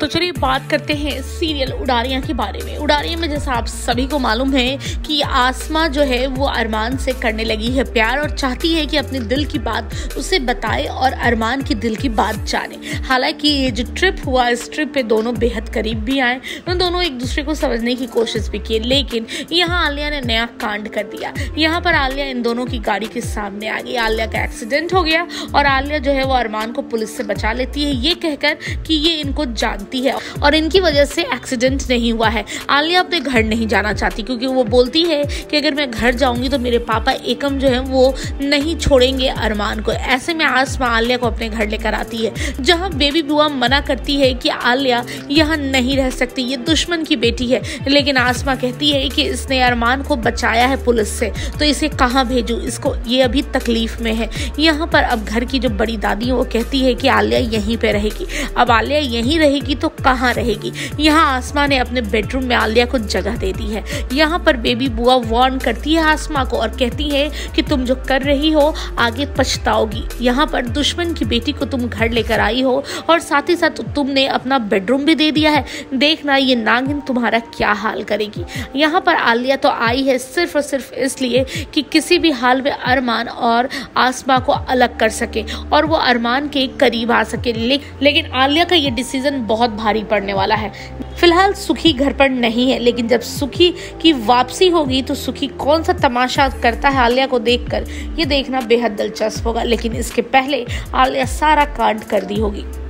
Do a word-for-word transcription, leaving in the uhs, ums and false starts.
तो चलिए बात करते हैं सीरियल उड़ारियाँ के बारे में। उड़ारियाँ में जैसा आप सभी को मालूम है कि आसमां जो है वो अरमान से करने लगी है प्यार और चाहती है कि अपने दिल की बात उसे बताए और अरमान की दिल की बात जाने। हालांकि ये जो ट्रिप हुआ, इस ट्रिप पे दोनों बेहद करीब भी आए, उन दोनों एक दूसरे को समझने की कोशिश भी की, लेकिन यहाँ आलिया ने नया कांड कर दिया। यहाँ पर आलिया इन दोनों की गाड़ी के सामने आ गई, आलिया का एक्सीडेंट हो गया और आलिया जो है वो अरमान को पुलिस से बचा लेती है ये कहकर कि ये इनको जान है और इनकी वजह से एक्सीडेंट नहीं हुआ है। आलिया अपने घर नहीं जाना चाहती क्योंकि वो बोलती है कि अगर मैं घर जाऊंगी तो मेरे पापा एकम जो है वो नहीं छोड़ेंगे अरमान को। ऐसे में आसमां आलिया को अपने घर लेकर आती है, जहां बेबी बुआ मना करती है कि आलिया यहाँ नहीं रह सकती, ये दुश्मन की बेटी है। लेकिन आसमां कहती है कि इसने अरमान को बचाया है पुलिस से, तो इसे कहाँ भेजूँ, इसको ये अभी तकलीफ में है। यहाँ पर अब घर की जो बड़ी दादी है वो कहती है कि आलिया यहीं पर रहेगी। अब आलिया यहीं रहेगी तो कहाँ रहेगी। यहाँ आसमां ने अपने बेडरूम में आलिया को जगह दे दी है। यहाँ पर बेबी बुआ वार्न करती है आसमां को और कहती है कि तुम जो कर रही हो आगे पछताओगी। यहाँ पर दुश्मन की बेटी को तुम घर लेकर आई हो और साथ ही साथ तुमने अपना बेडरूम भी दे दिया है, देखना ये नागिन तुम्हारा क्या हाल करेगी। यहाँ पर आलिया तो आई है सिर्फ और सिर्फ इसलिए कि किसी भी हाल में अरमान और आसमां को अलग कर सके और वो अरमान के करीब आ सके। ले, लेकिन आलिया का ये डिसीजन बहुत भारी पड़ने वाला है। फिलहाल सुखी घर पर नहीं है, लेकिन जब सुखी की वापसी होगी तो सुखी कौन सा तमाशा करता है आलिया को देखकर, ये देखना बेहद दिलचस्प होगा। लेकिन इसके पहले आलिया सारा कांड कर दी होगी।